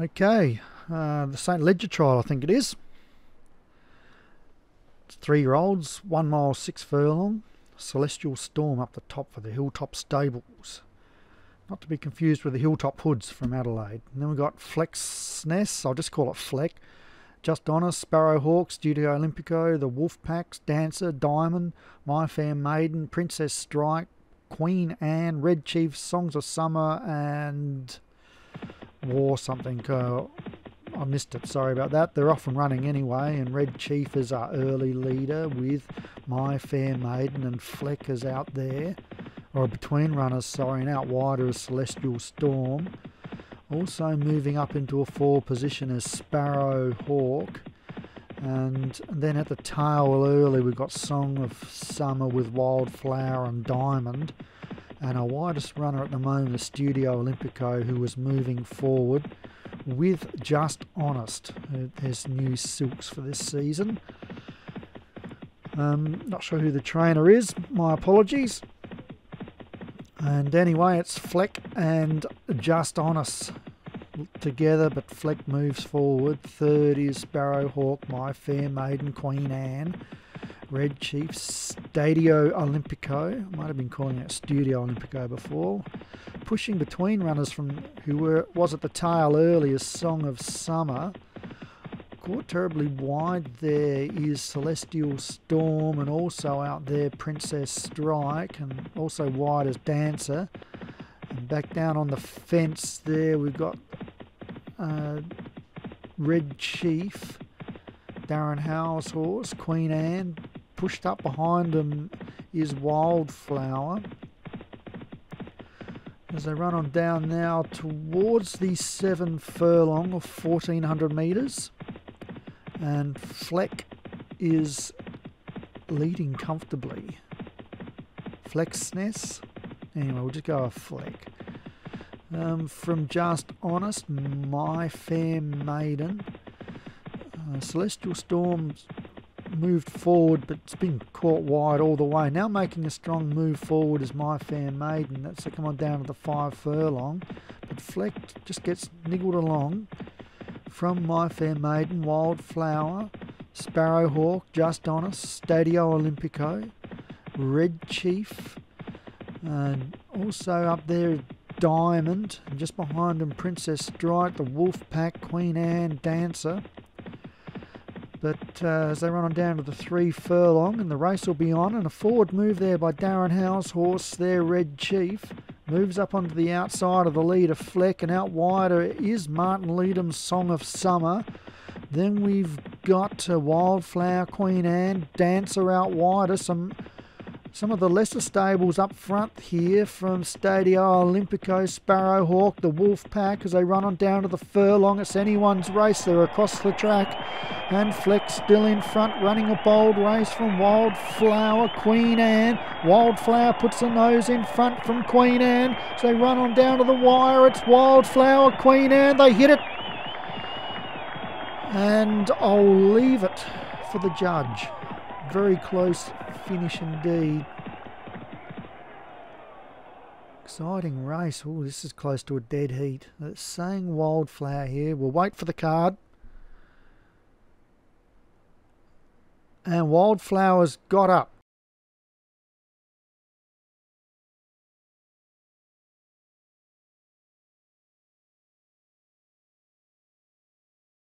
Okay, the St Leger Trial, I think it is. It's 3-year-olds, 1 mile, 6 furlong. Celestial Storm up the top for the Hilltop Stables. Not to be confused with the Hilltop Hoods from Adelaide. And then we've got Flexness, I'll just call it Fleck. Just Honest, Sparrowhawks, Stadio Olimpico, The Wolf Packs, Dancer, Diamond, My Fair Maiden, Princess Strike, Queen Anne, Red Chiefs, Songs of Summer, and War something. I missed it, sorry about that. They're off and running anyway, and Red Chief is our early leader with My Fair Maiden, and Fleck is out there, or between runners, sorry, and out wider is Celestial Storm. Also moving up into a four position is Sparrowhawk, and then at the tail early we've got Song of Summer with Wildflower and Diamond, and our widest runner at the moment is Stadio Olimpico, who was moving forward with Just Honest. There's new silks for this season. Not sure who the trainer is, my apologies. And anyway, it's Fleck and Just Honest together, but Fleck moves forward. Third is Sparrowhawk, My Fair Maiden, Queen Anne, Red Chiefs, Stadio Olimpico. I might have been calling it Stadio Olimpico before. Pushing between runners from who was at the tail early is Song of Summer. Caught terribly wide there is Celestial Storm, and also out there Princess Strike, and also wide as Dancer. And back down on the fence there we've got Red Chief, Darren Howell's horse, Queen Anne. Pushed up behind them is Wildflower. As they run on down now towards the 7 furlong of 1400 metres. And Fleck is leading comfortably. Flexness. Anyway, we'll just go with Fleck. From Just Honest, My Fair Maiden. Celestial Storm's moved forward, but it's been caught wide all the way. Now making a strong move forward is My Fair Maiden. That's come on down to the 5 furlong. But Fleck just gets niggled along. From My Fair Maiden, Wildflower, Sparrowhawk, Just Honest, Stadio Olimpico, Red Chief, and also up there Diamond, and just behind them Princess Strike, the Wolf Pack, Queen Anne, Dancer. But as they run on down to the 3 furlong, and the race will be on, and a forward move there by Darren Howell's horse there, Red Chief. Moves up onto the outside of the leader, Fleck, and out wider is Martin Leadham's Song of Summer. Then we've got Wildflower, Queen Anne, Dancer out wider. Some of the lesser stables up front here from Stadio Olimpico, Sparrowhawk, the Wolf Pack, as they run on down to the furlong. It's anyone's race. They're across the track. And Fleck still in front, running a bold race from Wildflower, Queen Anne. Wildflower puts the nose in front from Queen Anne. So they run on down to the wire. It's Wildflower, Queen Anne. They hit it. And I'll leave it for the judge. Very close finish indeed. Exciting race. Oh, this is close to a dead heat. It's saying Wildflower here. We'll wait for the card. And Wildflower's got up.